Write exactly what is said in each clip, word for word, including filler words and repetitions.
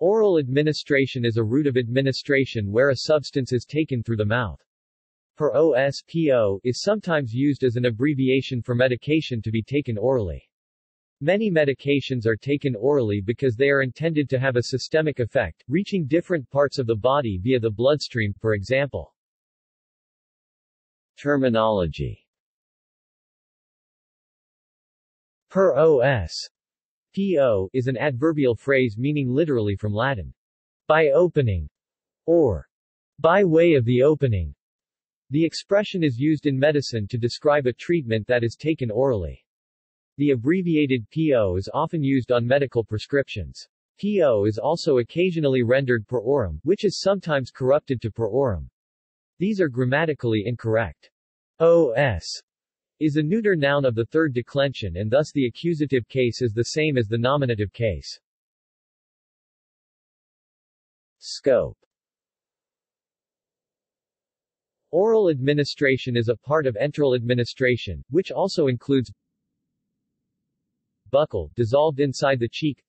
Oral administration is a route of administration where a substance is taken through the mouth. Per os (P O) is sometimes used as an abbreviation for medication to be taken orally. Many medications are taken orally because they are intended to have a systemic effect, reaching different parts of the body via the bloodstream, for example. Terminology. Per os (P O) is an adverbial phrase meaning literally from Latin, by opening, or by way of the opening. The expression is used in medicine to describe a treatment that is taken orally. The abbreviated P O is often used on medical prescriptions. P O is also occasionally rendered per orum, which is sometimes corrupted to per orum. These are grammatically incorrect. Os is a neuter noun of the third declension, and thus the accusative case is the same as the nominative case. Scope. Oral administration is a part of enteral administration, which also includes buccal, dissolved inside the cheek,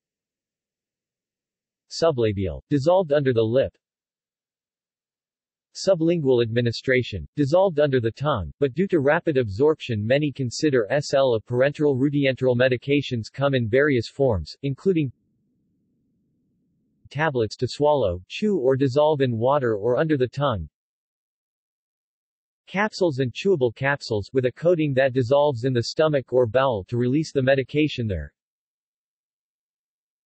sublabial, dissolved under the lip, sublingual administration, dissolved under the tongue, but due to rapid absorption many consider S L a parenteral. Rudienteral medications come in various forms, including tablets to swallow, chew or dissolve in water or under the tongue, capsules and chewable capsules with a coating that dissolves in the stomach or bowel to release the medication there,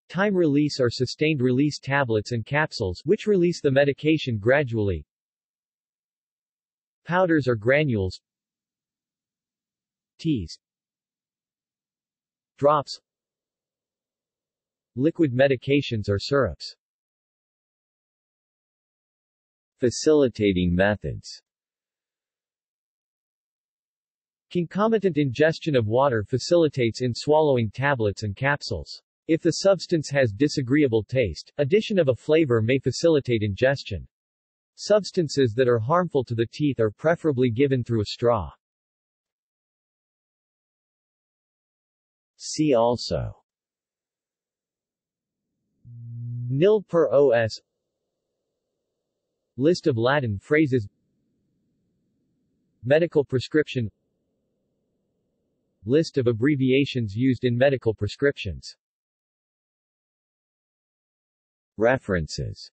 time-release or sustained-release tablets and capsules which release the medication gradually, powders or granules, teas, drops, liquid medications or syrups. Facilitating methods. Concomitant ingestion of water facilitates in swallowing tablets and capsules. If the substance has disagreeable taste, addition of a flavor may facilitate ingestion. Substances that are harmful to the teeth are preferably given through a straw. See also: Nil per os, list of Latin phrases, medical prescription, list of abbreviations used in medical prescriptions. References.